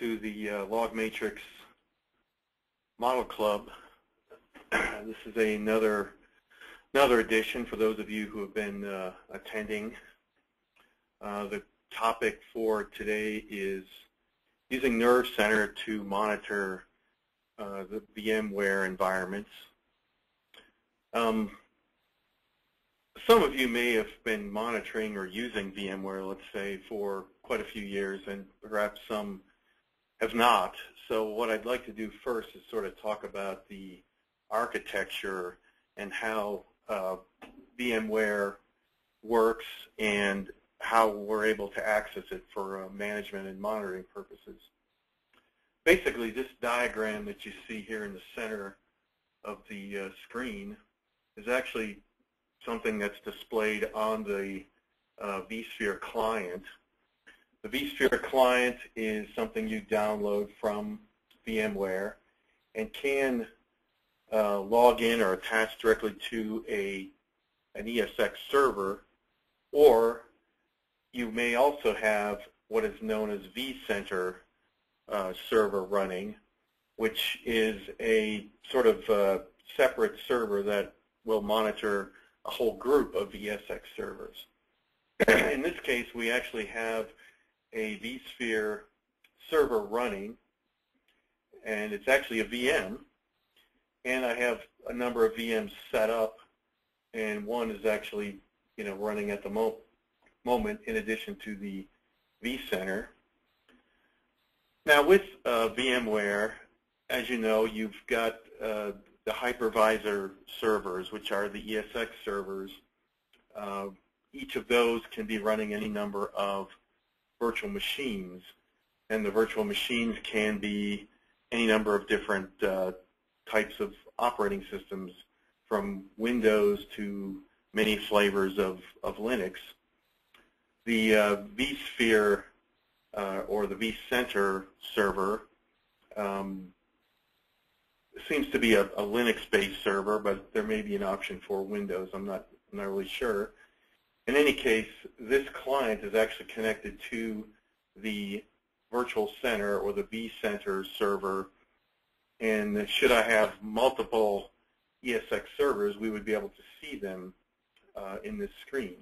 to the Log Matrix Model Club. This is another edition for those of you who have been attending. The topic for today is using Nerve Center to monitor the VMware environments. Some of you may have been monitoring or using VMware, let's say, for quite a few years, and perhaps some have not. So what I'd like to do first is sort of talk about the architecture and how VMware works and how we're able to access it for management and monitoring purposes. Basically, this diagram that you see here in the center of the screen is actually something that's displayed on the vSphere client. The vSphere client is something you download from VMware and can log in or attach directly to an ESX server, or you may also have what is known as vCenter server running, which is a sort of separate server that will monitor a whole group of ESX servers. In this case, we actually have a vSphere server running, and it's actually a VM, and I have a number of VMs set up, and one is actually, you know, running at the moment in addition to the vCenter. Now with VMware, as you know, you've got the hypervisor servers, which are the ESX servers. Each of those can be running any number of virtual machines, and the virtual machines can be any number of different types of operating systems, from Windows to many flavors of Linux. The vSphere or the vCenter server seems to be a Linux-based server, but there may be an option for Windows. I'm not really sure. In any case, this client is actually connected to the virtual center or the vCenter server, and should I have multiple ESX servers, we would be able to see them in this screen.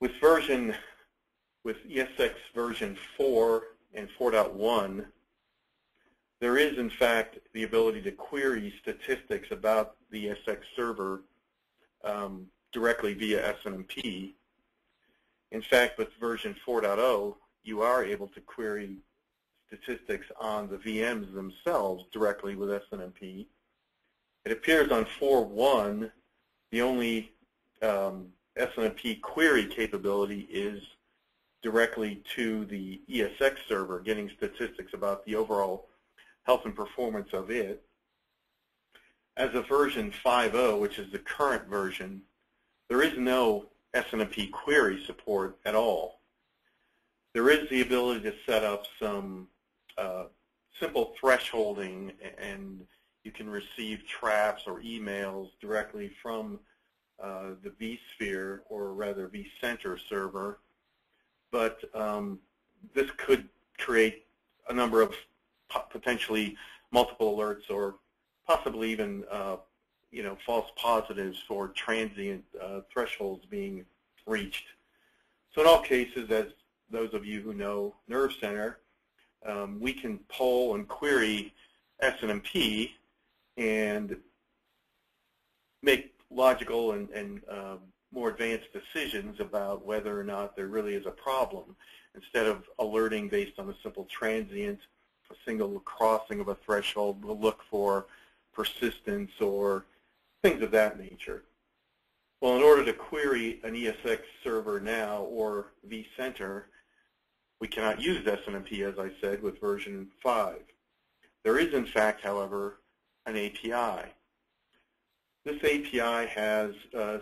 With ESX version 4 and 4.1, there is, in fact, the ability to query statistics about the ESX server directly via SNMP. In fact, with version 4.0, you are able to query statistics on the VMs themselves directly with SNMP. It appears on 4.1, the only SNMP query capability is directly to the ESX server, getting statistics about the overall health and performance of it. As of version 5.0, which is the current version, there is no SNMP query support at all. There is the ability to set up some simple thresholding, and you can receive traps or emails directly from the vSphere, or rather vCenter server, but this could create a number of potentially multiple alerts, or possibly even you know, false positives for transient thresholds being reached. So in all cases, as those of you who know Nerve Center, we can poll and query SNMP and make logical and more advanced decisions about whether or not there really is a problem, instead of alerting based on a simple transient, a single crossing of a threshold. We'll look for persistence or things of that nature. Well, in order to query an ESX server now or vCenter, we cannot use SNMP, as I said, with version 5. There is, in fact, however, an API. This API has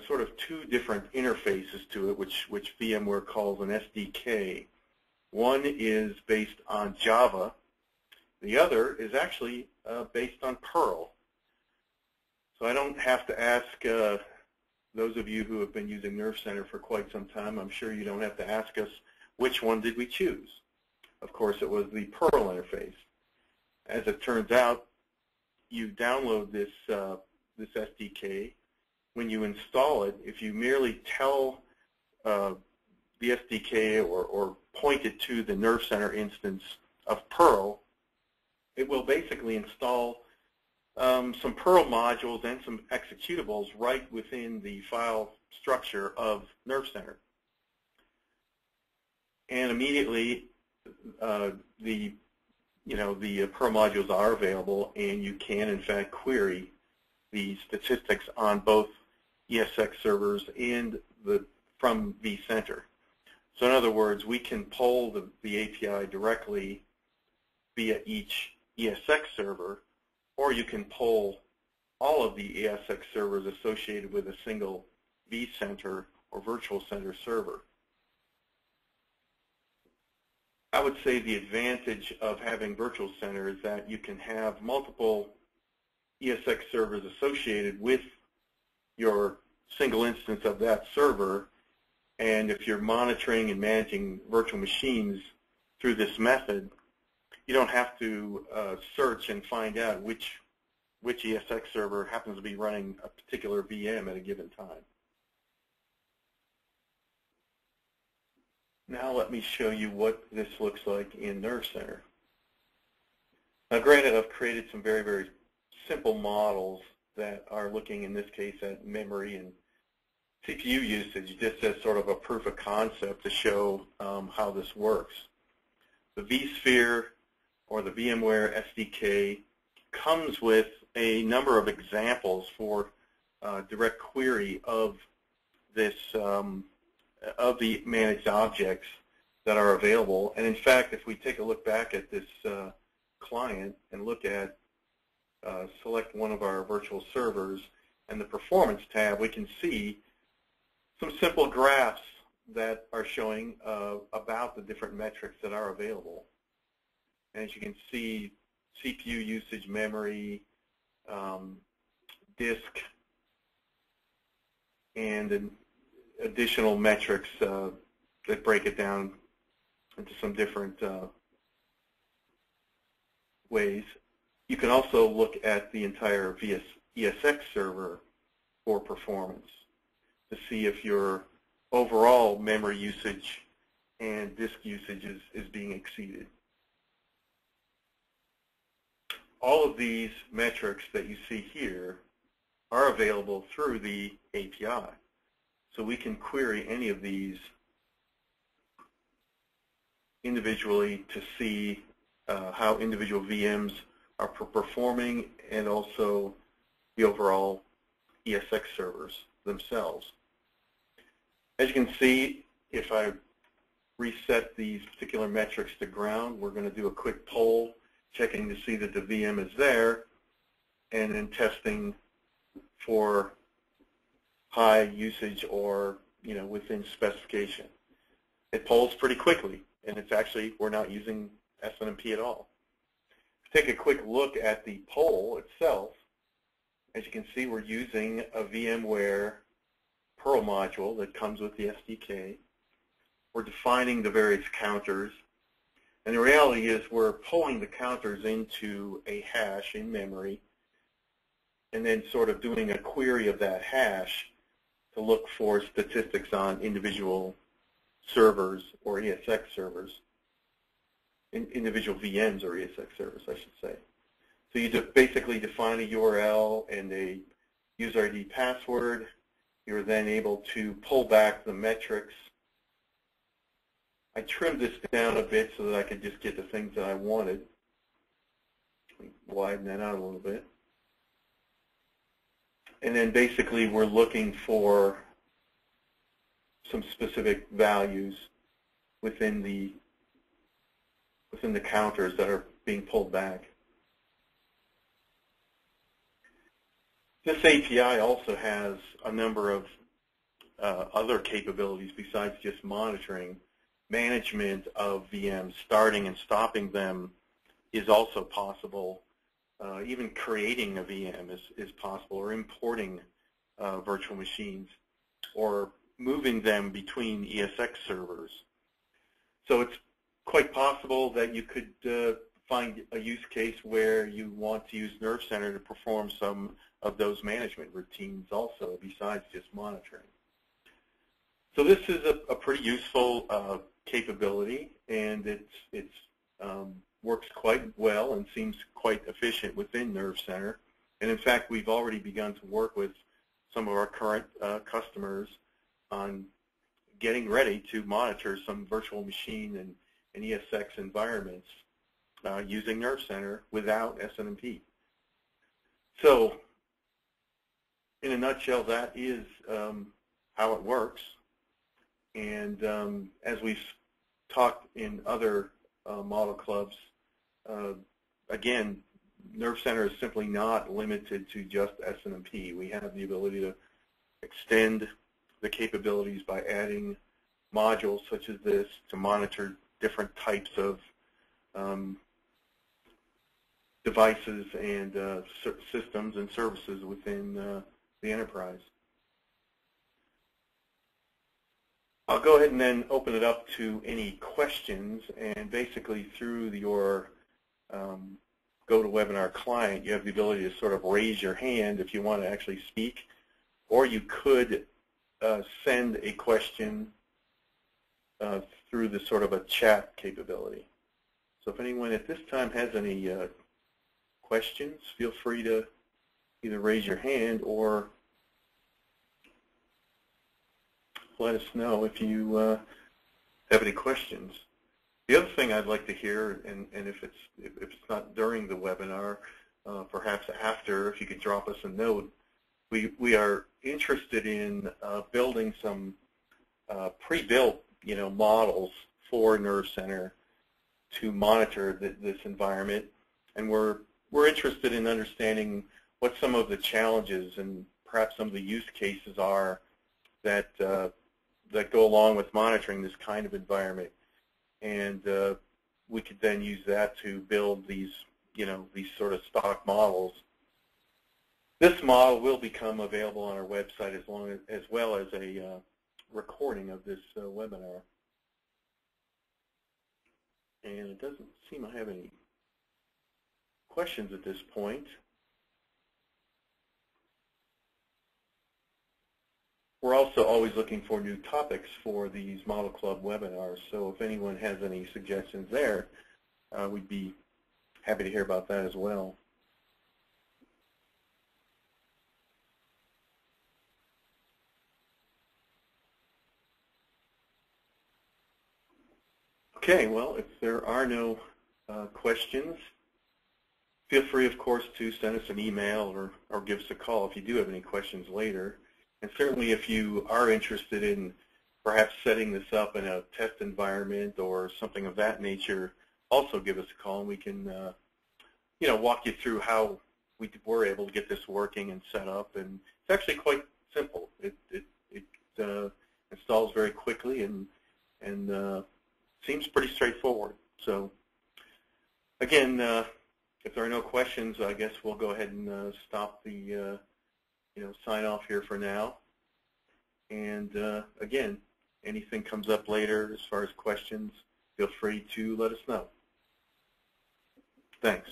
sort of two different interfaces to it, which VMware calls an SDK. One is based on Java. The other is actually based on Perl. So I don't have to ask those of you who have been using Nerve Center for quite some time, I'm sure you don't have to ask us which one did we choose. Of course, it was the Perl interface. As it turns out, you download this this SDK. When you install it, if you merely tell the SDK or point it to the Nerve Center instance of Perl, it will basically install some Perl modules and some executables right within the file structure of Nerve Center. And immediately, the Perl modules are available, and you can in fact query the statistics on both ESX servers and from vCenter. So in other words, we can pull the API directly via each ESX server, or you can pull all of the ESX servers associated with a single vCenter or virtual center server. I would say the advantage of having virtual center is that you can have multiple ESX servers associated with your single instance of that server, and if you're monitoring and managing virtual machines through this method, you don't have to search and find out which ESX server happens to be running a particular VM at a given time. Now let me show you what this looks like in Nerve Center. Now granted, I've created some very, very simple models that are looking in this case at memory and CPU usage just as sort of a proof of concept to show how this works. The vSphere or the VMware SDK comes with a number of examples for direct query of this of the managed objects that are available. And in fact, if we take a look back at this client and look at select one of our virtual servers and the performance tab, we can see some simple graphs that are showing about the different metrics that are available. And as you can see, CPU usage, memory, disk, and an additional metrics that break it down into some different ways. You can also look at the entire ESX server for performance to see if your overall memory usage and disk usage is being exceeded. All of these metrics that you see here are available through the API. So we can query any of these individually to see how individual VMs are performing and also the overall ESX servers themselves. As you can see, if I reset these particular metrics to ground, we're going to do a quick poll, checking to see that the VM is there, and then testing for high usage or within specification. It polls pretty quickly, and it's actually, we're not using SNMP at all. Take a quick look at the poll itself. As you can see, we're using a VMware Perl module that comes with the SDK. We're defining the various counters, and the reality is we're pulling the counters into a hash in memory and then sort of doing a query of that hash to look for statistics on individual servers or ESX servers. Individual VMs or ESX servers, I should say. So you basically define a URL and a user ID password. You're then able to pull back the metrics. I trimmed this down a bit so that I could just get the things that I wanted. Let me widen that out a little bit. And then basically we're looking for some specific values within the counters that are being pulled back. This API also has a number of other capabilities besides just monitoring. Management of VMs, starting and stopping them is also possible. Even creating a VM is possible, or importing virtual machines, or moving them between ESX servers. So it's quite possible that you could find a use case where you want to use Nerve Center to perform some of those management routines also, besides just monitoring. So this is a pretty useful capability, and it's works quite well and seems quite efficient within Nerve Center. And in fact, we've already begun to work with some of our current customers on getting ready to monitor some virtual machine and ESX environments using Nerve Center without SNMP. So in a nutshell, that is how it works. And as we've talked in other model clubs, again, Nerve Center is simply not limited to just SNMP. We have the ability to extend the capabilities by adding modules such as this to monitor different types of devices and systems and services within the enterprise. I'll go ahead and then open it up to any questions, and basically through your GoToWebinar client, you have the ability to sort of raise your hand if you want to actually speak, or you could send a question through the sort of a chat capability. So if anyone at this time has any questions, feel free to either raise your hand or let us know if you have any questions. The other thing I'd like to hear, and if it's not during the webinar, perhaps after, if you could drop us a note, we are interested in building some pre-built, you know, models for Nerve Center to monitor this environment, and we're interested in understanding what some of the challenges and perhaps some of the use cases are that that go along with monitoring this kind of environment, and we could then use that to build these, you know, these sort of stock models. This model will become available on our website as well as a recording of this webinar. And it doesn't seem I have any questions at this point. We're also always looking for new topics for these Model Club webinars, so if anyone has any suggestions there, we'd be happy to hear about that as well. Okay, well, if there are no questions, feel free, of course, to send us an email or give us a call if you do have any questions later. And certainly if you are interested in perhaps setting this up in a test environment or something of that nature, also give us a call and we can you know, walk you through how we were able to get this working and set up. And it's actually quite simple. It installs very quickly and seems pretty straightforward. So again, if there are no questions, I guess we'll go ahead and stop the you know, sign off here for now. And again, anything comes up later as far as questions, feel free to let us know. Thanks.